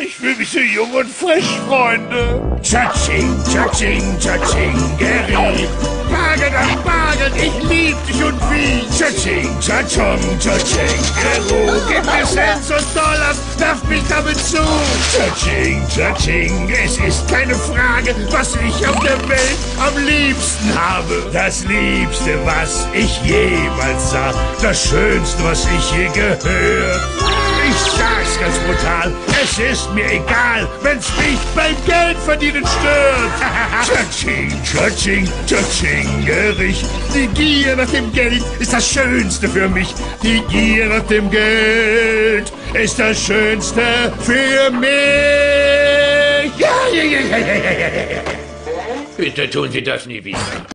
Ich fühle mich so jung und frisch, Freunde. Tschatsching, tschatsching, tschatsching, Gary. Bargeld an Bargeld, ich lieb dich und wie. Tschatsching, tschatschong, tschatsching, Gero. Gib mir Cents und Dollars, werf mich damit zu. Tschatsching, tschatsching, es ist keine Frage, was ich auf der Welt am liebsten habe. Das Liebste, was ich jemals sah, das Schönste, was ich je gehört. Ich sag's ganz brutal, es ist mir egal, wenn's mich beim Geldverdienen stört. Tschatsching, tschatsching, tschatsching, Gericht. Die Gier nach dem Geld ist das Schönste für mich. Die Gier nach dem Geld ist das Schönste für mich. Ja, ja, ja, ja, ja, ja. Bitte tun Sie das nie wieder.